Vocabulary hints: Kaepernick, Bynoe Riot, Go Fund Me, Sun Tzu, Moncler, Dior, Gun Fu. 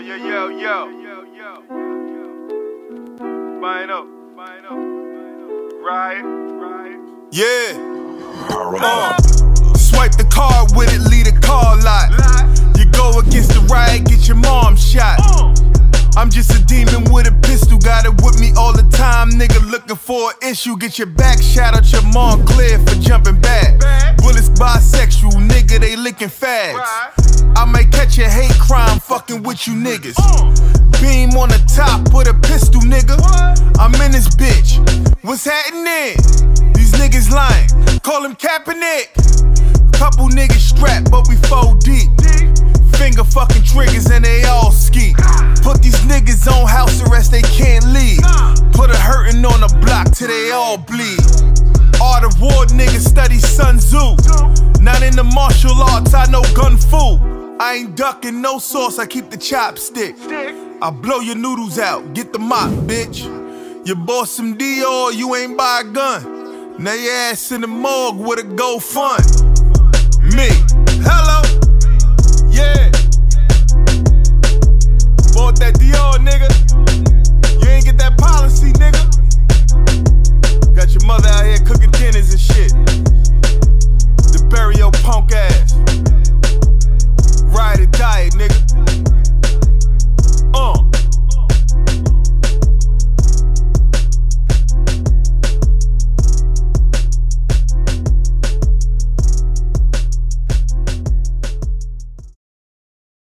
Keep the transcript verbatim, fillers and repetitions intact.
Yo, yo, yo, yo, yo, yo, yo. Bynoe, Bynoe, Riot, Riot. Yeah. Uh, swipe the card with it, lead a car lot. You go against the riot, get your mom shot. I'm just a demon with a pistol, got it with me all the time. Nigga looking for an issue, get your back shot out your Moncler for jumping back. Bullets bisexual, nigga, they licking fags. I might catch a hate crime fucking with you niggas. Beam on the top with a pistol, nigga. I'm in this bitch. What's happening? These niggas lying. Call him Kaepernick. Couple niggas strapped, but we fold deep. Finger fucking triggers and they all ski. Put these niggas on house arrest, they can't leave. Put a hurtin' on the block till they all bleed. Art of war niggas study Sun Tzu. Not in the martial arts, I know gun fu. I ain't ducking no sauce, I keep the chopstick. Stick. I blow your noodles out, get the mop, bitch. You bought some Dior, you ain't buy a gun. Now your ass in the morgue with a GoFund. Me, hello, yeah.